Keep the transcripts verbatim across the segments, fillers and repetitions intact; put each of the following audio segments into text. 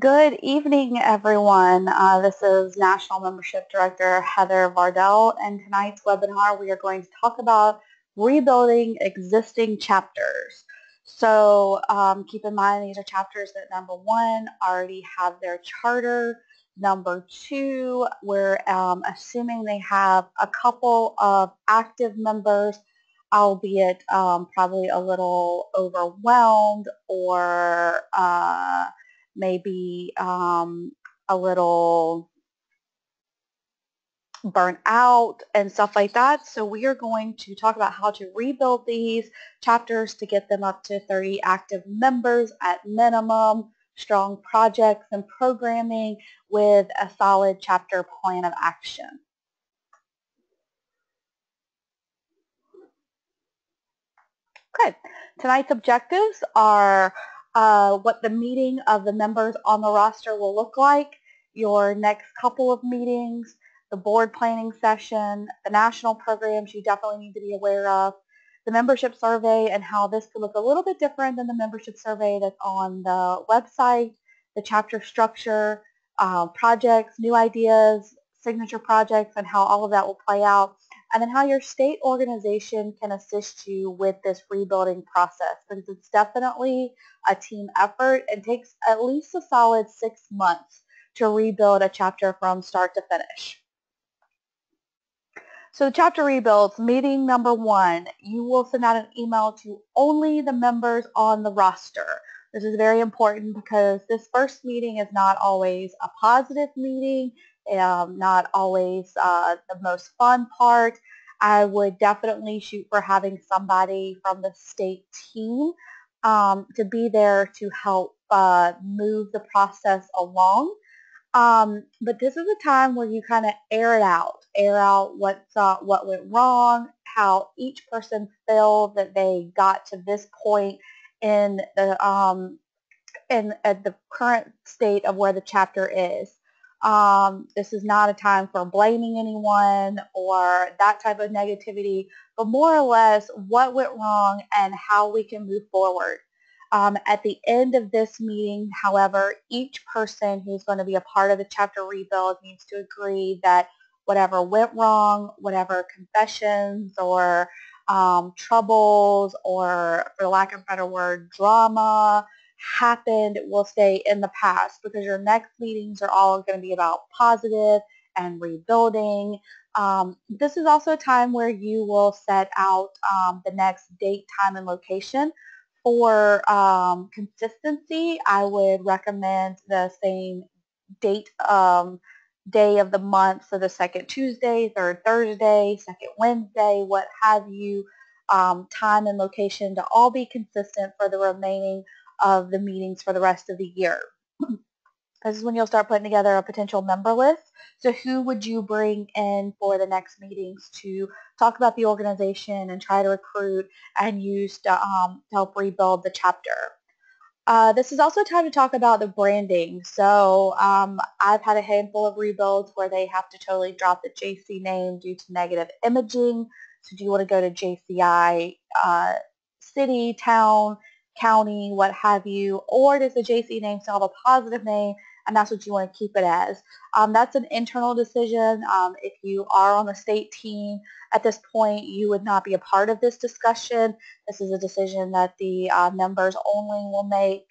Good evening, everyone. Uh, this is National Membership Director Heather Vardell, and tonight's webinar we are going to talk about rebuilding existing chapters. So um, keep in mind these are chapters that, number one, already have their charter. Number two, we're um, assuming they have a couple of active members, albeit um, probably a little overwhelmed or uh, maybe um, a little burnt out and stuff like that. So we are going to talk about how to rebuild these chapters to get them up to thirty active members at minimum, strong projects and programming with a solid chapter plan of action. Good. Tonight's objectives are Uh, what the meeting of the members on the roster will look like, your next couple of meetings, the board planning session, the national programs you definitely need to be aware of, the membership survey and how this could look a little bit different than the membership survey that's on the website, the chapter structure, uh, projects, new ideas, signature projects, and how all of that will play out, and then how your state organization can assist you with this rebuilding process, because it's definitely a team effort and takes at least a solid six months to rebuild a chapter from start to finish. So the chapter rebuilds, meeting number one, you will send out an email to only the members on the roster. This is very important because this first meeting is not always a positive meeting. Um, not always uh, the most fun part. I would definitely shoot for having somebody from the state team um, to be there to help uh, move the process along. Um, but this is a time where you kind of air it out, air out what's, uh, what went wrong, how each person felt that they got to this point in the um, in at the current state of where the chapter is. Um, this is not a time for blaming anyone or that type of negativity, but more or less what went wrong and how we can move forward. Um, at the end of this meeting, however, each person who's going to be a part of the chapter rebuild needs to agree that whatever went wrong, whatever confessions or um, troubles or, for lack of a better word, drama happened will stay in the past, because your next meetings are all going to be about positive and rebuilding. Um, this is also a time where you will set out um, the next date, time, and location. For um, consistency, I would recommend the same date, um, day of the month, so the second Tuesday, third Thursday, second Wednesday, what have you, um, time and location to all be consistent for the remaining of the meetings for the rest of the year. This is when you'll start putting together a potential member list. So who would you bring in for the next meetings to talk about the organization and try to recruit and use to um, help rebuild the chapter? Uh, this is also time to talk about the branding. So um, I've had a handful of rebuilds where they have to totally drop the J C name due to negative imaging. So do you want to go to J C I uh, city, town, county, what have you, or does the J C name still have a positive name, and that's what you want to keep it as? Um, that's an internal decision. Um, if you are on the state team at this point, you would not be a part of this discussion. This is a decision that the uh, members only will make.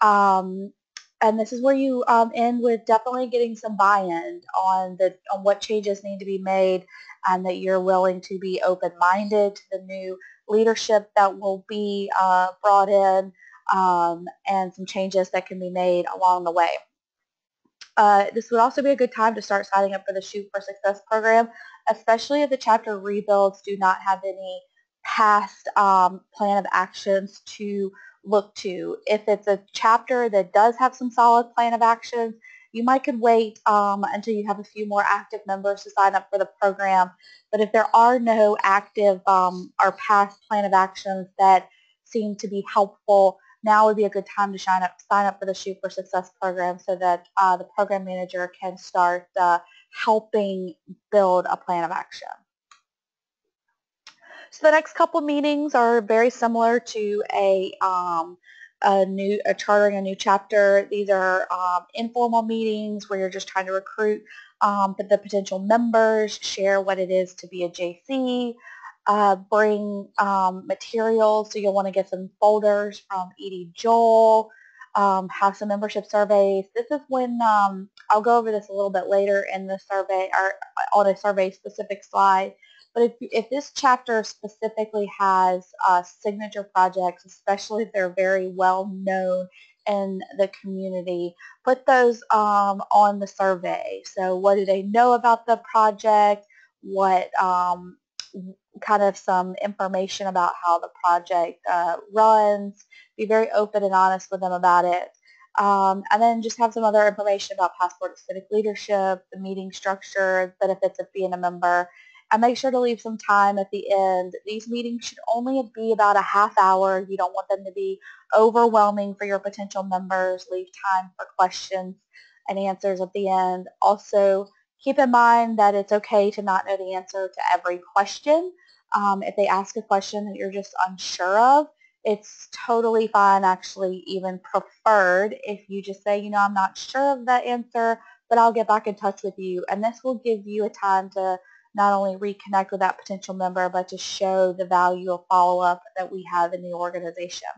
Um, and this is where you um, end with definitely getting some buy-in on, the, on what changes need to be made, and that you're willing to be open-minded to the new leadership that will be uh, brought in um, and some changes that can be made along the way. Uh, this would also be a good time to start signing up for the Shoot for Success program, especially if the chapter rebuilds do not have any past um, plan of actions to look to. If it's a chapter that does have some solid plan of actions, you might could wait um, until you have a few more active members to sign up for the program. But if there are no active um, or past plan of actions that seem to be helpful, now would be a good time to sign up, sign up for the Shoot for Success program, so that uh, the program manager can start uh, helping build a plan of action. So the next couple meetings are very similar to a um, a new a chartering a new chapter. These are um, informal meetings where you're just trying to recruit um, the potential members, share what it is to be a J C, uh, bring um, materials. So you'll want to get some folders from Edie Joel, um, have some membership surveys. This is when, um, I'll go over this a little bit later in the survey, or on a survey specific slide. But if, if this chapter specifically has uh, signature projects, especially if they're very well known in the community, put those um, on the survey. So what do they know about the project? What um, kind of some information about how the project uh, runs? Be very open and honest with them about it. Um, and then just have some other information about Passport to Civic Leadership, the meeting structure, benefits of being a member. And make sure to leave some time at the end. These meetings should only be about a half hour. You don't want them to be overwhelming for your potential members. Leave time for questions and answers at the end. Also, keep in mind that it's okay to not know the answer to every question. Um, if they ask a question that you're just unsure of, it's totally fine, actually even preferred, if you just say, you know, I'm not sure of that answer, but I'll get back in touch with you. And this will give you a time to not only reconnect with that potential member, but to show the value of follow-up that we have in the organization.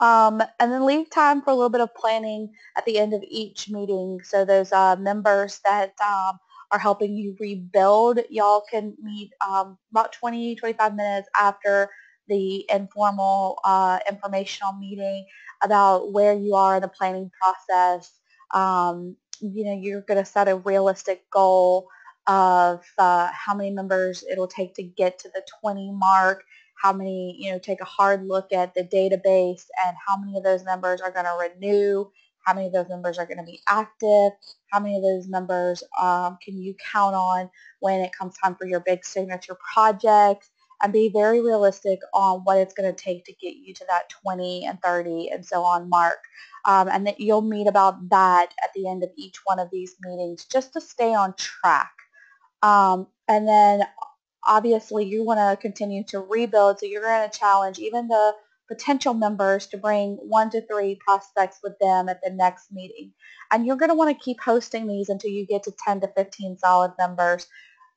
Um, and then leave time for a little bit of planning at the end of each meeting. So those uh, members that um, are helping you rebuild, y'all can meet um, about twenty, twenty-five minutes after the informal uh, informational meeting about where you are in the planning process. Um, you know, you're going to set a realistic goal of uh, how many members it'll take to get to the twenty mark, how many, you know, take a hard look at the database and how many of those members are going to renew, how many of those members are going to be active, how many of those members um, can you count on when it comes time for your big signature projects, and be very realistic on what it's going to take to get you to that twenty and thirty and so on mark. Um, and that you'll meet about that at the end of each one of these meetings just to stay on track. Um, and then obviously you want to continue to rebuild, so you're going to challenge even the potential members to bring one to three prospects with them at the next meeting. And you're going to want to keep hosting these until you get to ten to fifteen solid members.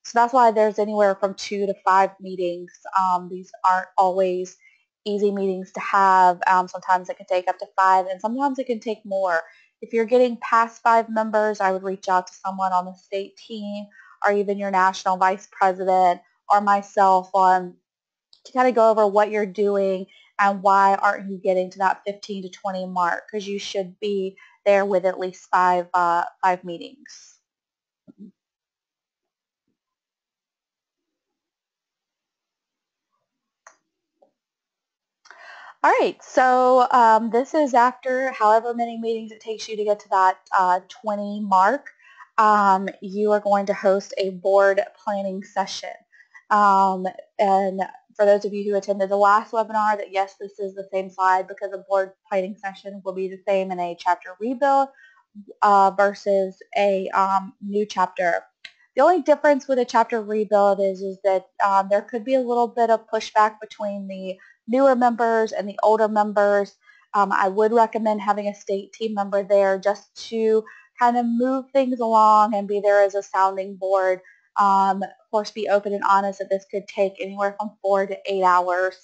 So that's why there's anywhere from two to five meetings. Um, these aren't always easy meetings to have. Um, sometimes it can take up to five, and sometimes it can take more. If you're getting past five members, I would reach out to someone on the state team, or even your national vice president or myself on to kind of go over what you're doing and why aren't you getting to that fifteen to twenty mark, because you should be there with at least five, uh, five meetings. All right, so um, this is after however many meetings it takes you to get to that uh, twenty mark. Um, you are going to host a board planning session. Um, and for those of you who attended the last webinar, that yes, this is the same slide, because a board planning session will be the same in a chapter rebuild uh, versus a um, new chapter. The only difference with a chapter rebuild is, is that um, there could be a little bit of pushback between the newer members and the older members. Um, I would recommend having a state team member there just to kind of move things along and be there as a sounding board. Um, of course, be open and honest that this could take anywhere from four to eight hours.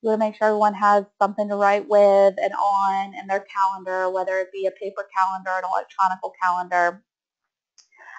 You want to make sure everyone has something to write with and on in their calendar, whether it be a paper calendar or an electronic calendar.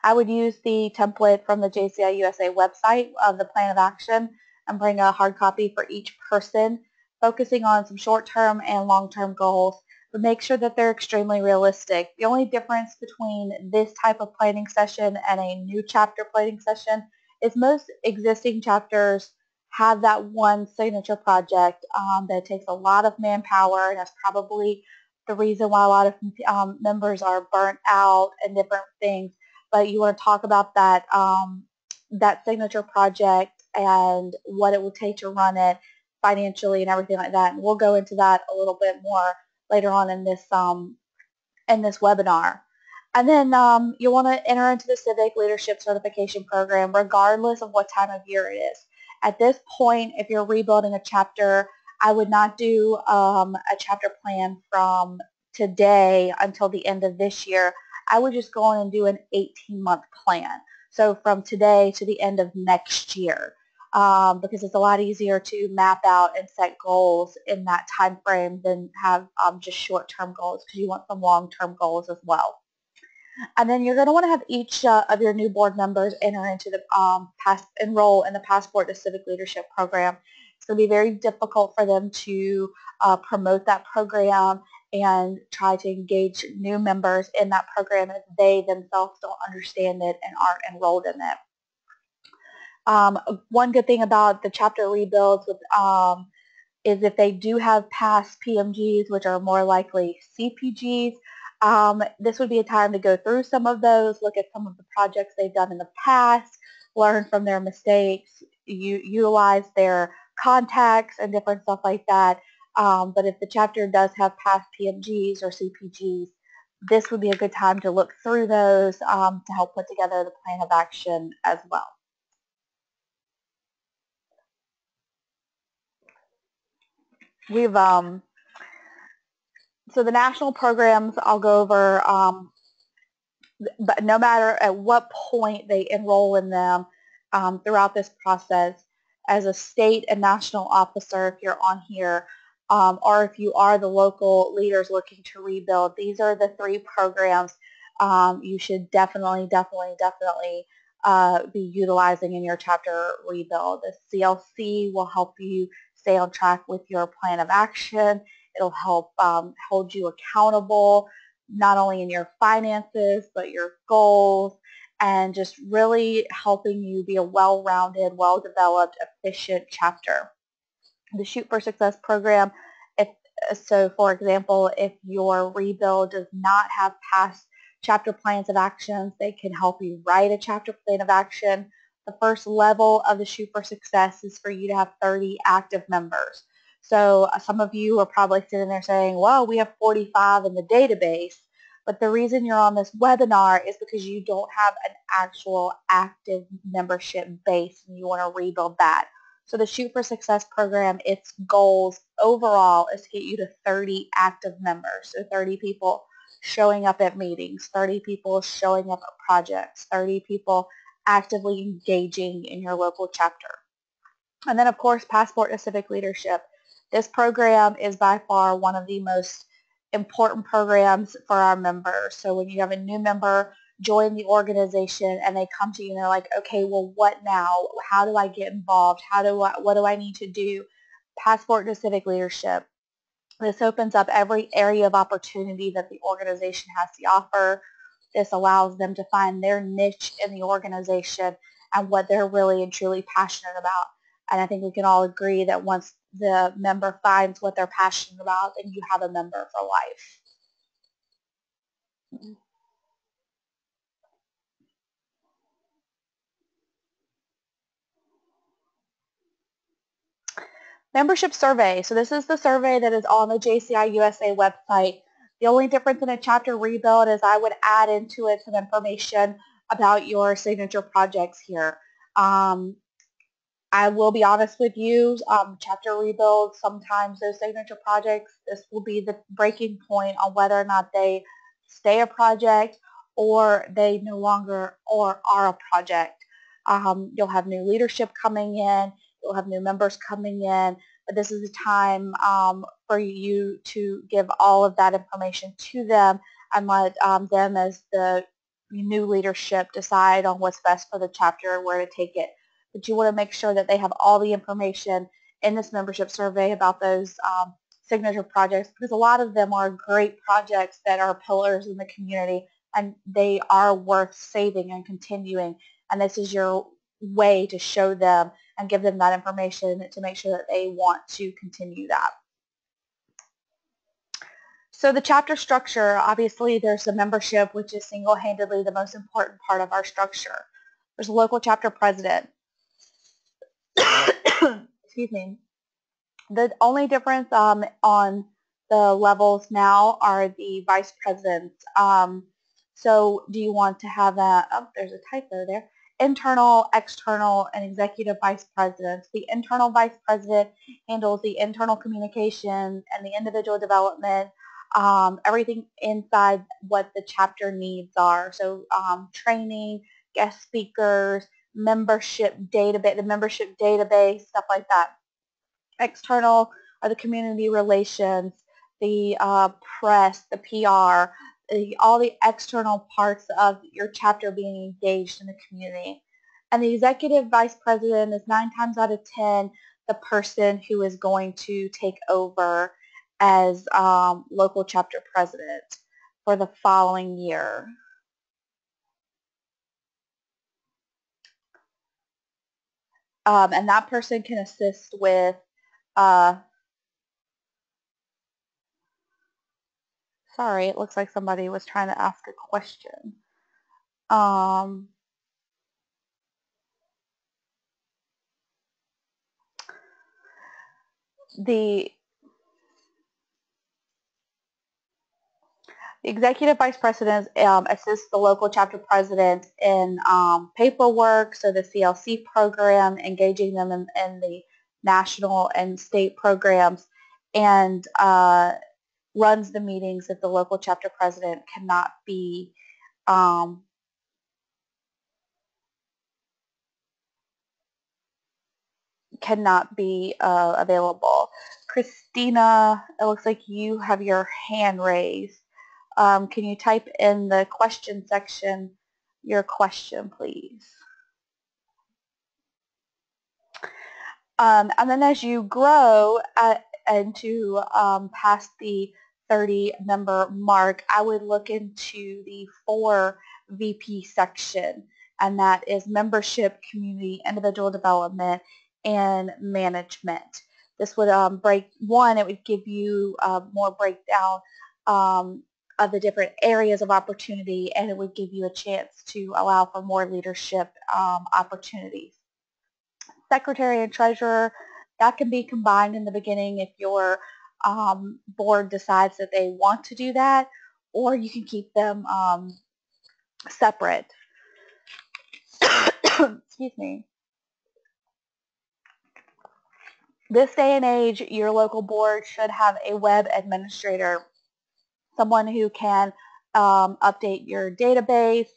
I would use the template from the J C I U S A website of the plan of action and bring a hard copy for each person, focusing on some short-term and long-term goals. But make sure that they're extremely realistic. The only difference between this type of planning session and a new chapter planning session is most existing chapters have that one signature project um, that takes a lot of manpower, and that's probably the reason why a lot of um, members are burnt out and different things. But you want to talk about that, um, that signature project and what it will take to run it financially and everything like that. And we'll go into that a little bit more later on in this um, in this webinar. And then um, you'll want to enter into the Civic Leadership Certification Program regardless of what time of year it is. At this point, if you're rebuilding a chapter, I would not do um, a chapter plan from today until the end of this year. I would just go in and do an eighteen month plan. So from today to the end of next year, um, because it's a lot easier to map out and set goals in that time frame than have um, just short-term goals, because you want some long-term goals as well. And then you're going to want to have each uh, of your new board members enter into the um, pass, enroll in the Passport to Civic Leadership Program. It's going to be very difficult for them to uh, promote that program and try to engage new members in that program if they themselves don't understand it and aren't enrolled in it. Um, one good thing about the chapter rebuilds with, um, is if they do have past P M Gs, which are more likely C P Gs, Um, this would be a time to go through some of those, look at some of the projects they've done in the past, learn from their mistakes, u utilize their contacts and different stuff like that. Um, but if the chapter does have past P M Gs or C P Gs, this would be a good time to look through those um, to help put together the plan of action as well. We've... Um, So the national programs, I'll go over, um, but no matter at what point they enroll in them um, throughout this process, as a state and national officer, if you're on here, um, or if you are the local leaders looking to rebuild, these are the three programs um, you should definitely, definitely, definitely uh, be utilizing in your chapter rebuild. The C L C will help you stay on track with your plan of action. It'll help um, hold you accountable, not only in your finances, but your goals, and just really helping you be a well-rounded, well-developed, efficient chapter. The Shoot for Success program, if, so for example, if your rebuild does not have past chapter plans of actions, they can help you write a chapter plan of action. The first level of the Shoot for Success is for you to have thirty active members. So some of you are probably sitting there saying, well, we have forty-five in the database, but the reason you're on this webinar is because you don't have an actual active membership base and you want to rebuild that. So the Shoot for Success program, its goals overall is to get you to thirty active members, so thirty people showing up at meetings, thirty people showing up at projects, thirty people actively engaging in your local chapter. And then, of course, Passport to Civic Leadership. This program is by far one of the most important programs for our members. So when you have a new member join the organization and they come to you and they're like, okay, well, what now? How do I get involved? How do I, what do I need to do? Passport to Civic Leadership. This opens up every area of opportunity that the organization has to offer. This allows them to find their niche in the organization and what they're really and truly passionate about. And I think we can all agree that once the member finds what they're passionate about, then you have a member for life. Membership survey. So this is the survey that is on the J C I U S A website. The only difference in a chapter rebuild is I would add into it some information about your signature projects here. Um, I will be honest with you, um, chapter rebuilds, sometimes those signature projects, this will be the breaking point on whether or not they stay a project or they no longer or are a project. Um, you'll have new leadership coming in, you'll have new members coming in, but this is a time um, for you to give all of that information to them and let um, them as the new leadership decide on what's best for the chapter and where to take it. But you want to make sure that they have all the information in this membership survey about those um, signature projects, because a lot of them are great projects that are pillars in the community and they are worth saving and continuing, and this is your way to show them and give them that information to make sure that they want to continue that. So the chapter structure, obviously there's the membership, which is single-handedly the most important part of our structure. There's a local chapter president. Excuse me. The only difference um, on the levels now are the vice presidents. Um, so do you want to have a, oh, there's a typo there. internal, external, and executive vice presidents. The internal vice president handles the internal communications and the individual development, um, everything inside what the chapter needs are. So um, training, guest speakers, membership database, the membership database, stuff like that. External are the community relations, the uh, press, the P R, the, all the external parts of your chapter being engaged in the community. And the executive vice president is nine times out of ten the person who is going to take over as um, local chapter president for the following year. Um, and that person can assist with, uh, sorry, it looks like somebody was trying to ask a question. Um, the, the executive vice president um, assists the local chapter president in um, paperwork, so the C L C program, engaging them in, in the national and state programs, and uh, runs the meetings if the local chapter president cannot be um, cannot be uh, available. Christina, it looks like you have your hand raised. Um, can you type in the question section your question, please? Um, and then as you grow at, and to um, past the thirty member mark, I would look into the four V P section, and that is membership, community, individual development, and management. This would um, break, one, it would give you uh, more breakdown um, of the different areas of opportunity, and it would give you a chance to allow for more leadership um, opportunities. Secretary and treasurer, that can be combined in the beginning if your um, board decides that they want to do that, or you can keep them um, separate. Excuse me. This day and age, your local board should have a web administrator, someone who can um, update your database,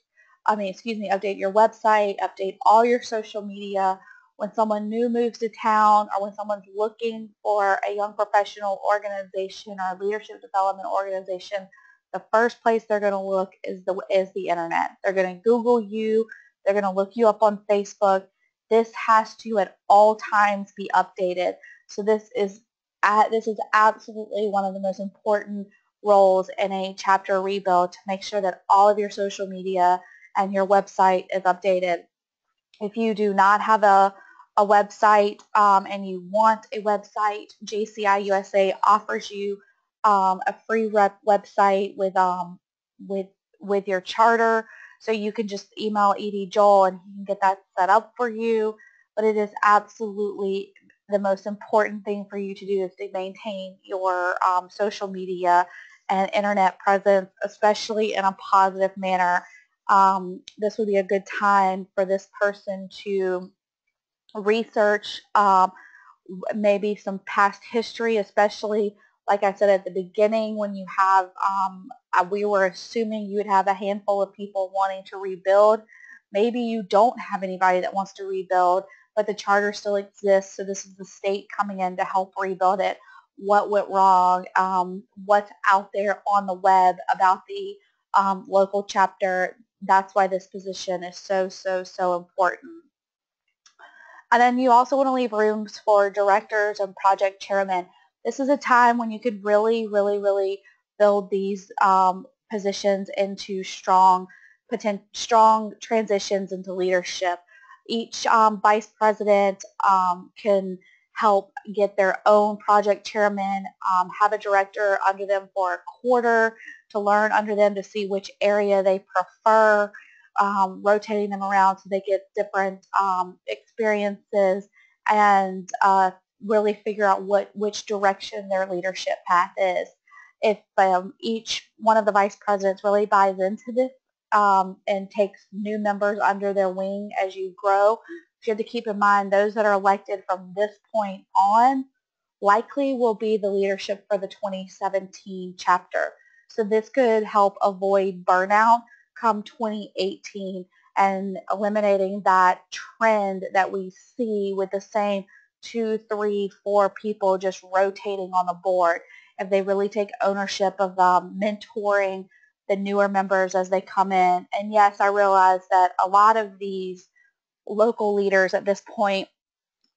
I mean, excuse me, update your website, update all your social media. When someone new moves to town, or when someone's looking for a young professional organization or a leadership development organization, the first place they're going to look is the, is the internet. They're going to Google you. They're going to look you up on Facebook. This has to at all times be updated. So this is, this is absolutely one of the most important roles in a chapter rebuild, to make sure that all of your social media and your website is updated. If you do not have a, a website um, and you want a website, J C I U S A offers you um, a free rep website with, um, with, with your charter. So you can just email Edie Joel and he can get that set up for you. But it is absolutely the most important thing for you to do is to maintain your um, social media and internet presence, especially in a positive manner. Um, this would be a good time for this person to research um, maybe some past history, especially, like I said at the beginning, when you have, um, we were assuming you would have a handful of people wanting to rebuild. Maybe you don't have anybody that wants to rebuild, but the charter still exists, so this is the state coming in to help rebuild it. What went wrong? Um, what's out there on the web about the um, local chapter? That's why this position is so, so, so important. And then you also want to leave rooms for directors and project chairmen. This is a time when you could really, really, really build these um, positions into strong, potent, strong transitions into leadership. Each um, vice president um, can help get their own project chairman, um, have a director under them for a quarter to learn under them to see which area they prefer, um, rotating them around so they get different um, experiences and uh, really figure out what which direction their leadership path is. If um, each one of the vice presidents really buys into this um, and takes new members under their wing as you grow. You have to keep in mind those that are elected from this point on likely will be the leadership for the twenty seventeen chapter. So this could help avoid burnout come twenty eighteen and eliminating that trend that we see with the same two, three, four people just rotating on the board. If they really take ownership of um, mentoring the newer members as they come in. And yes, I realize that a lot of these local leaders at this point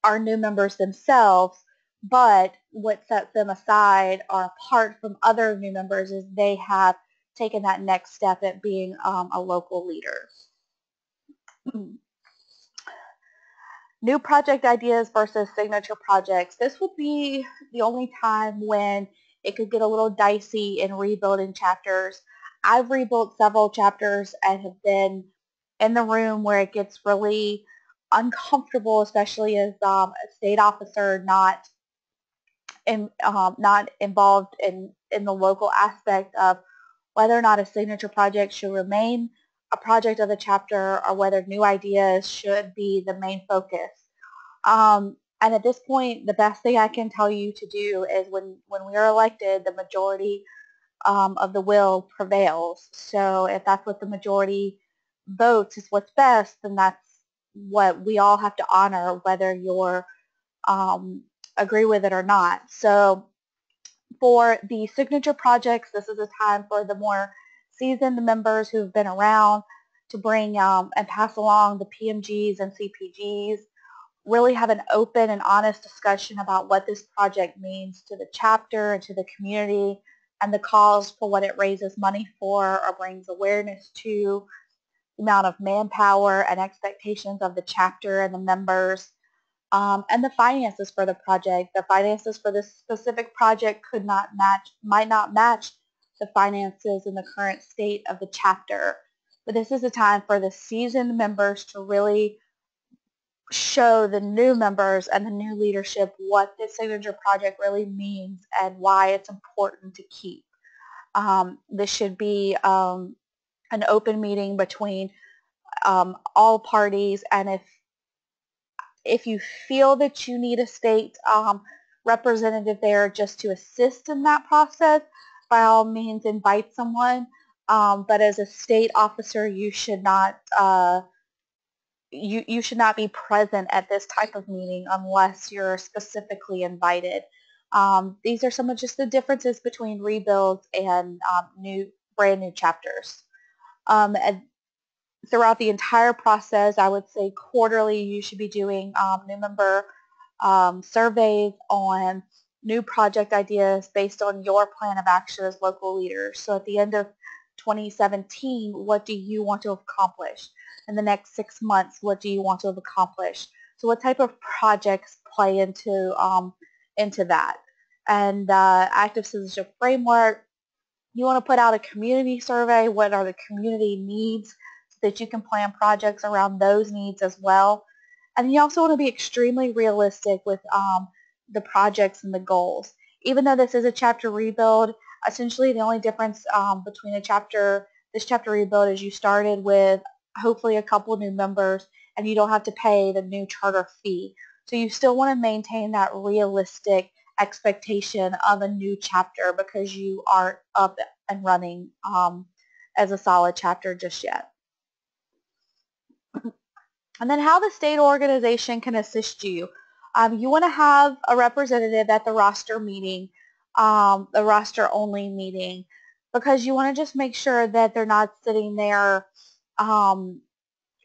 are new members themselves, but what sets them aside or apart from other new members is they have taken that next step at being um, a local leader. New project ideas versus signature projects. This would be the only time when it could get a little dicey in rebuilding chapters. I've rebuilt several chapters and have been in the room where it gets really uncomfortable, especially as um, a state officer not in, um, not involved in, in the local aspect of whether or not a signature project should remain a project of the chapter or whether new ideas should be the main focus. Um, and at this point, the best thing I can tell you to do is when, when we are elected, the majority um, of the will prevails. So if that's what the majority votes is what's best, then that's what we all have to honor, whether you're um, agree with it or not. So for the signature projects, this is a time for the more seasoned members who've been around to bring um, and pass along the P M Gs and C P Gs. Really have an open and honest discussion about what this project means to the chapter and to the community and the cause for what it raises money for or brings awareness to, the amount of manpower and expectations of the chapter and the members, um, and the finances for the project. The finances for this specific project could not match, might not match the finances in the current state of the chapter. But this is a time for the seasoned members to really show the new members and the new leadership what this signature project really means and why it's important to keep. Um, this should be um, an open meeting between um, all parties, and if if you feel that you need a state um, representative there just to assist in that process, by all means invite someone, um, but as a state officer you should not uh, you, you should not be present at this type of meeting unless you're specifically invited. Um, these are some of just the differences between rebuilds and um, new brand new chapters. Um, and throughout the entire process, I would say quarterly you should be doing um, new member um, surveys on new project ideas based on your plan of action as local leaders. So at the end of twenty seventeen, what do you want to accomplish? In the next six months, what do you want to have accomplished? So what type of projects play into, um, into that? And uh, Active Citizenship Framework, you want to put out a community survey. What are the community needs so that you can plan projects around those needs as well? And you also want to be extremely realistic with um, the projects and the goals. Even though this is a chapter rebuild, essentially the only difference um, between a chapter, this chapter rebuild is you started with hopefully a couple new members and you don't have to pay the new charter fee. So you still want to maintain that realistic expectation of a new chapter because you aren't up and running um, as a solid chapter just yet. And then how the state organization can assist you. Um, you want to have a representative at the roster meeting, um, the roster only meeting, because you want to just make sure that they're not sitting there um,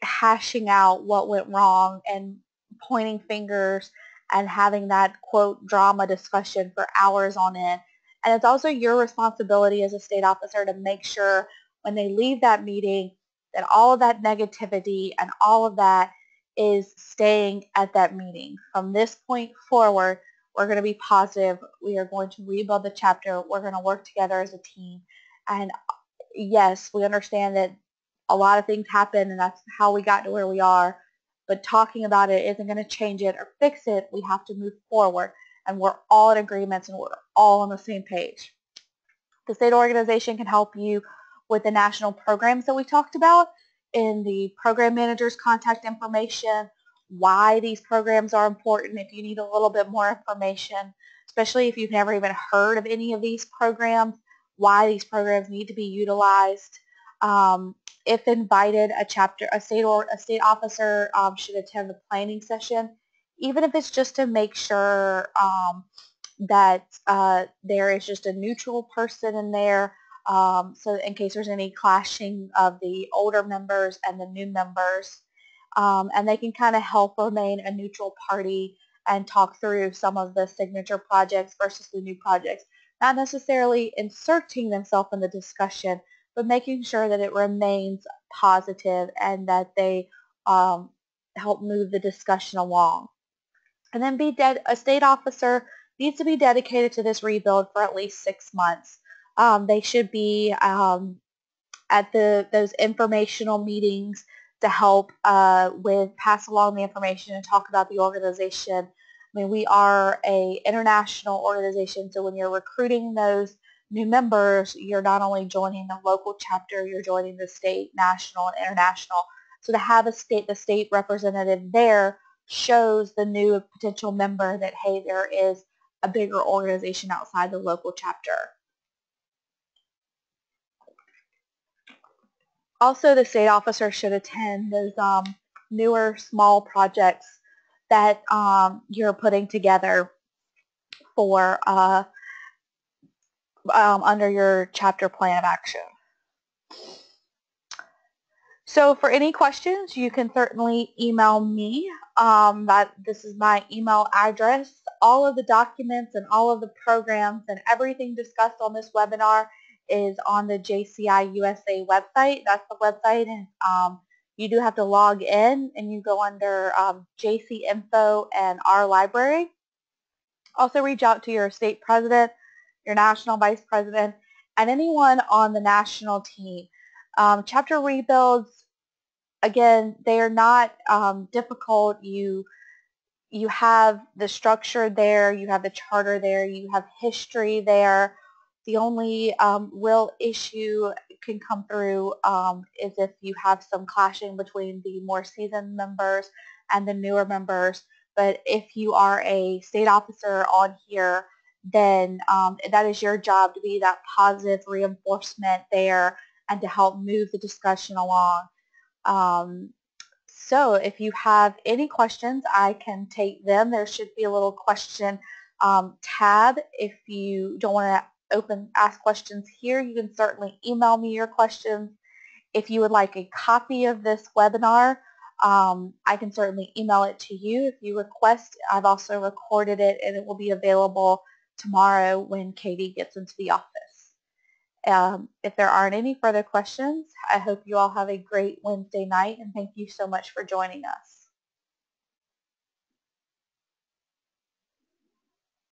hashing out what went wrong and pointing fingers and having that, quote, drama discussion for hours on end. And it's also your responsibility as a state officer to make sure when they leave that meeting that all of that negativity and all of that is staying at that meeting. From this point forward, we're going to be positive. We are going to rebuild the chapter. We're going to work together as a team. And yes, we understand that a lot of things happen and that's how we got to where we are, but talking about it isn't going to change it or fix it. We have to move forward, and we're all in agreements and we're all on the same page. The state organization can help you with the national programs that we talked about in the program manager's contact information, why these programs are important if you need a little bit more information, especially if you've never even heard of any of these programs, why these programs need to be utilized. Um, if invited, a chapter, a state or a state officer um, should attend the planning session, even if it's just to make sure um, that uh, there is just a neutral person in there, um, so in case there's any clashing of the older members and the new members, um, and they can kind of help remain a neutral party and talk through some of the signature projects versus the new projects, not necessarily inserting themselves in the discussion, but making sure that it remains positive and that they um, help move the discussion along. And then be de- a state officer needs to be dedicated to this rebuild for at least six months. Um, they should be um, at the those informational meetings to help uh, with pass along the information and talk about the organization. I mean, we are a international organization, so when you're recruiting those new members, you're not only joining the local chapter, you're joining the state, national, and international. So to have a state, the state representative there shows the new potential member that, hey, there is a bigger organization outside the local chapter. Also, the state officer should attend those um, newer small projects that um, you're putting together for uh, um, under your chapter plan of action. So for any questions, you can certainly email me. Um, that, this is my email address. All of the documents and all of the programs and everything discussed on this webinar is on the J C I U S A website. That's the website, and um, you do have to log in, and you go under um, J C Info and Our Library. Also reach out to your state president, your national vice president, and anyone on the national team. Um, chapter rebuilds, again, they are not um, difficult. You, you have the structure there, you have the charter there, you have history there. The only um, real issue can come through um, is if you have some clashing between the more seasoned members and the newer members. But if you are a state officer on here, then um, that is your job to be that positive reinforcement there and to help move the discussion along. Um, so if you have any questions, I can take them. There should be a little question um, tab. If you don't want to open ask questions here, you can certainly email me your questions. If you would like a copy of this webinar, um, I can certainly email it to you if you request. I've also recorded it, and it will be available tomorrow when Katie gets into the office. Um, if there aren't any further questions, I hope you all have a great Wednesday night, and thank you so much for joining us.